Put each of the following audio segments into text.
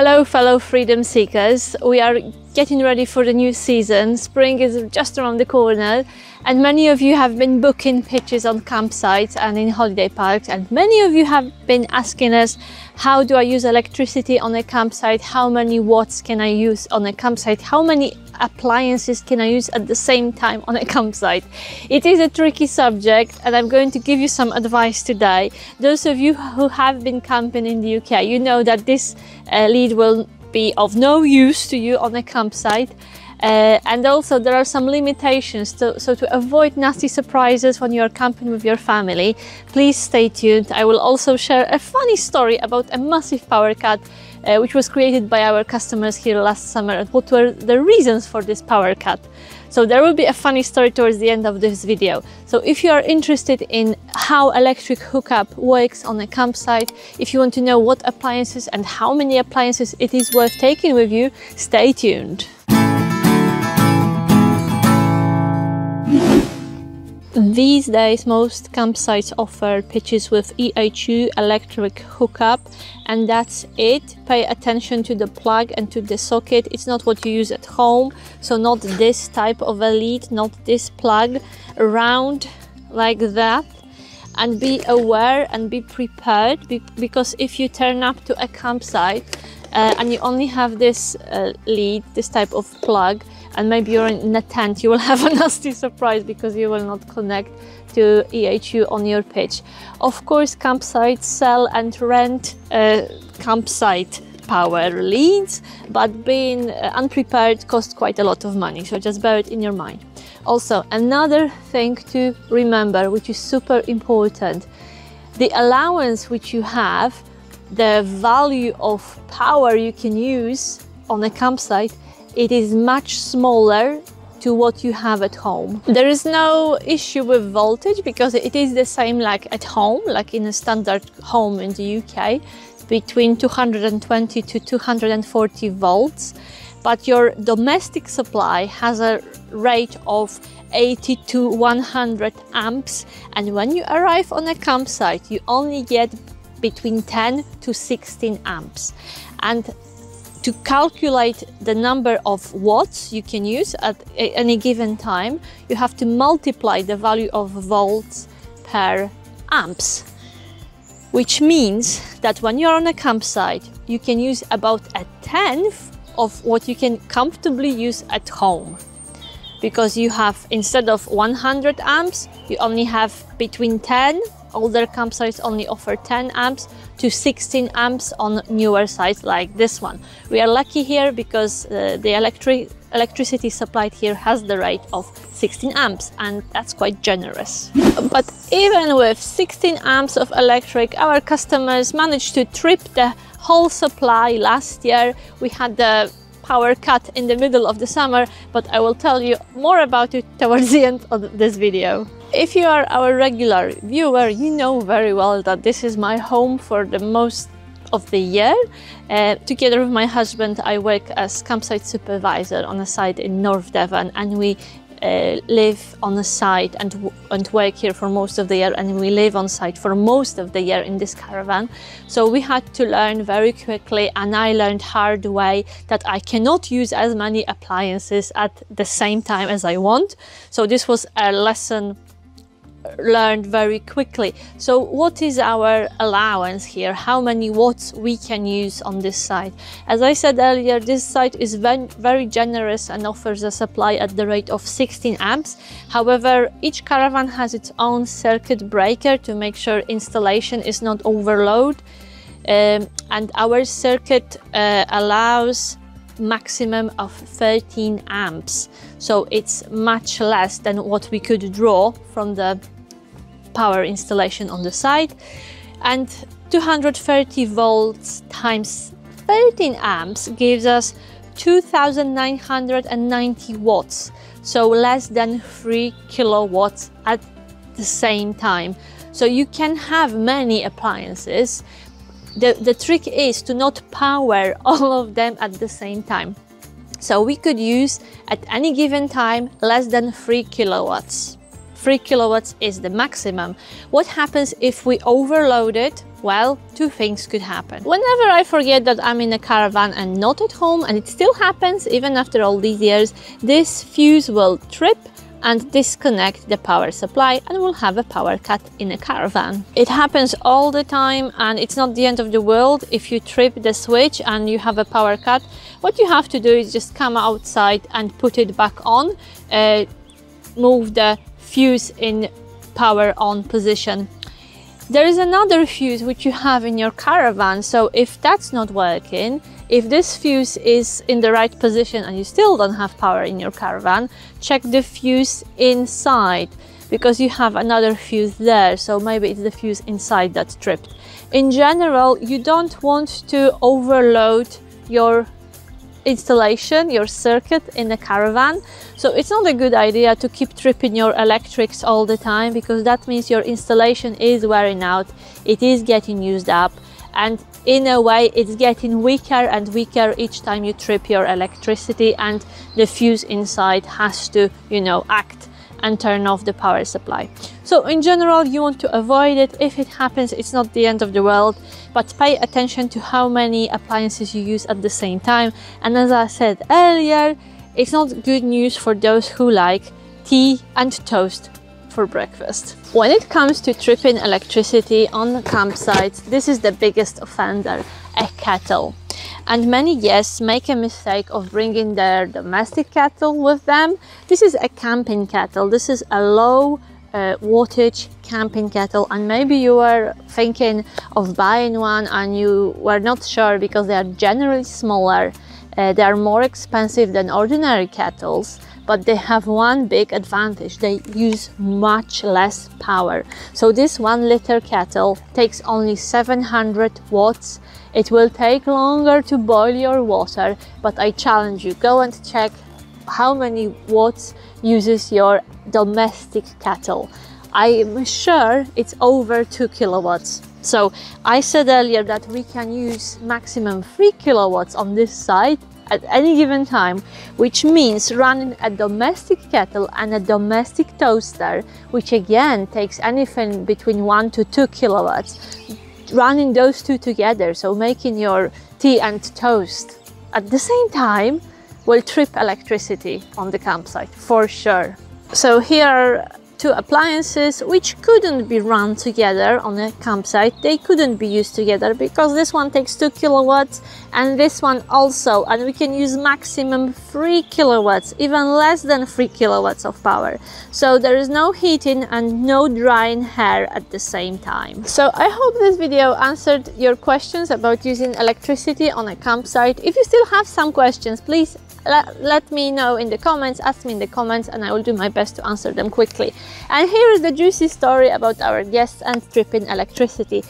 Hello fellow Freedom Seekers, we are getting ready for the new season. Spring is just around the corner and many of you have been booking pitches on campsites and in holiday parks, and many of you have been asking us, how do I use electricity on a campsite? How many watts can I use on a campsite? How many appliances can I use at the same time on a campsite? It is a tricky subject and I'm going to give you some advice today. Those of you who have been camping in the UK, you know that this lead will be of no use to you on a campsite, and also there are some limitations, so to avoid nasty surprises when you're camping with your family, please stay tuned. I will also share a funny story about a massive power cut which was created by our customers here last summer, and what were the reasons for this power cut. So there will be a funny story towards the end of this video. So if you are interested in how electric hookup works on a campsite, if you want to know what appliances and how many appliances it is worth taking with you, stay tuned. These days, most campsites offer pitches with EHU electric hookup, and that's it. Pay attention to the plug and to the socket. It's not what you use at home, so not this type of a lead, not this plug, round like that. And be aware and be prepared, because if you turn up to a campsite and you only have this lead, this type of plug, and maybe you're in a tent, you will have a nasty surprise because you will not connect to EHU on your pitch. Of course, campsites sell and rent campsite power leads, but being unprepared costs quite a lot of money, so just bear it in your mind. Also, another thing to remember, which is super important, the allowance which you have, the value of power you can use on a campsite, it is much smaller to what you have at home. There is no issue with voltage because it is the same like at home, like in a standard home in the UK, between 220 to 240 volts. But your domestic supply has a rate of 80 to 100 amps. And when you arrive on a campsite, you only get between 10 to 16 amps. And to calculate the number of watts you can use at any given time, you have to multiply the value of volts per amps, which means that when you're on a campsite, you can use about a tenth of what you can comfortably use at home, because you have, instead of 100 amps, you only have between 10, older campsites only offer 10 amps to 16 amps on newer sites like this one. We are lucky here because the electricity supplied here has the rate of 16 amps, and that's quite generous. But even with 16 amps of electric, our customers managed to trip the whole supply last year. We had the power cut in the middle of the summer, but I will tell you more about it towards the end of this video. If you are our regular viewer, you know very well that this is my home for the most of the year. Together with my husband, I work as campsite supervisor on a site in North Devon, and we live on a site and work here for most of the year, and we live on site for most of the year in this caravan. So we had to learn very quickly, and I learned hard way that I cannot use as many appliances at the same time as I want. So this was a lesson learned very quickly. So what is our allowance here? How many watts we can use on this site? As I said earlier, this site is very generous and offers a supply at the rate of 16 amps. However, each caravan has its own circuit breaker to make sure installation is not overload. And our circuit allows maximum of 13 amps, so it's much less than what we could draw from the power installation on the site. And 230 volts times 13 amps gives us 2,990 watts, so less than 3 kilowatts at the same time. So you can have many appliances. The trick is to not power all of them at the same time. So we could use at any given time less than 3 kilowatts 3 kilowatts is the maximum. What happens if we overload it? Well, two things could happen. Whenever I forget that I'm in a caravan and not at home, and it still happens even after all these years, this fuse will trip and disconnect the power supply, and we'll have a power cut in a caravan. It happens all the time, and it's not the end of the world if you trip the switch and you have a power cut. What you have to do is just come outside and put it back on, move the fuse in power on position. There is another fuse which you have in your caravan, so if that's not working, if this fuse is in the right position and you still don't have power in your caravan, check the fuse inside, because you have another fuse there, so maybe it's the fuse inside that tripped. In general, you don't want to overload your installation, your circuit in a caravan, so it's not a good idea to keep tripping your electrics all the time, because that means your installation is wearing out, it is getting used up, and in a way it's getting weaker and weaker each time you trip your electricity, and the fuse inside has to, you know, act and turn off the power supply. So in general, you want to avoid it. If it happens, it's not the end of the world, but pay attention to how many appliances you use at the same time. And as I said earlier, it's not good news for those who like tea and toast for breakfast. When it comes to tripping electricity on the campsites, this is the biggest offender, a kettle. And many guests make a mistake of bringing their domestic kettle with them. This is a camping kettle. This is a low wattage camping kettle, and maybe you were thinking of buying one and you were not sure because they are generally smaller. They are more expensive than ordinary kettles, but they have one big advantage. They use much less power. So this 1 liter kettle takes only 700 watts. It will take longer to boil your water, but I challenge you, go and check how many watts uses your domestic kettle. I am sure it's over 2 kilowatts. So I said earlier that we can use maximum 3 kilowatts on this side at any given time, which means running a domestic kettle and a domestic toaster, which again takes anything between 1 to 2 kilowatts, running those two together, so making your tea and toast at the same time, will trip electricity on the campsite for sure. So here are two appliances which couldn't be run together on a campsite. They couldn't be used together because this one takes 2 kilowatts and this one also, and we can use maximum 3 kilowatts, even less than 3 kilowatts of power. So there is no heating and no drying hair at the same time. So I hope this video answered your questions about using electricity on a campsite. If you still have some questions, please let me know in the comments, ask me in the comments, and I will do my best to answer them quickly. And here is the juicy story about our guests and tripping electricity.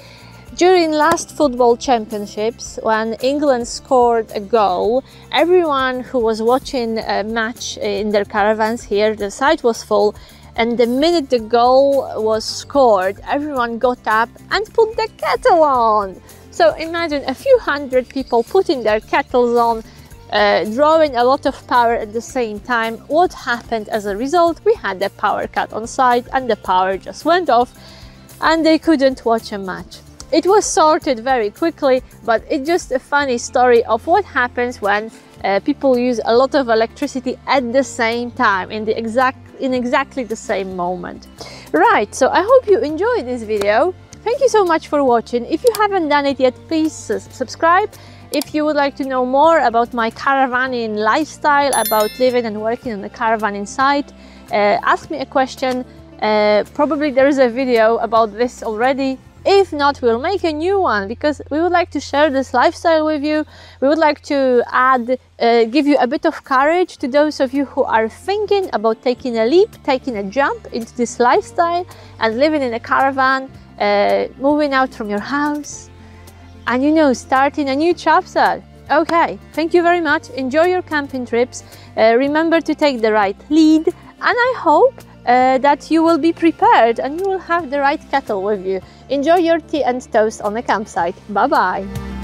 During last football championships, when England scored a goal, everyone who was watching a match in their caravans here, the site was full, and the minute the goal was scored, everyone got up and put the kettle on. So imagine a few hundred people putting their kettles on, drawing a lot of power at the same time. What happened as a result? We had a power cut on site and the power just went off and they couldn't watch a match. It was sorted very quickly, but it's just a funny story of what happens when people use a lot of electricity at the same time in exactly the same moment. Right, so I hope you enjoyed this video. Thank you so much for watching. If you haven't done it yet, please subscribe. If you would like to know more about my caravanning lifestyle, about living and working on the caravanning site, ask me a question. Probably there is a video about this already. If not, we'll make a new one because we would like to share this lifestyle with you. We would like to give you a bit of courage to those of you who are thinking about taking a leap, taking a jump into this lifestyle and living in a caravan, moving out from your house, and you know, starting a new chapter. Okay, thank you very much. Enjoy your camping trips. Remember to take the right lead, and I hope that you will be prepared and you will have the right kettle with you. Enjoy your tea and toast on the campsite. Bye-bye.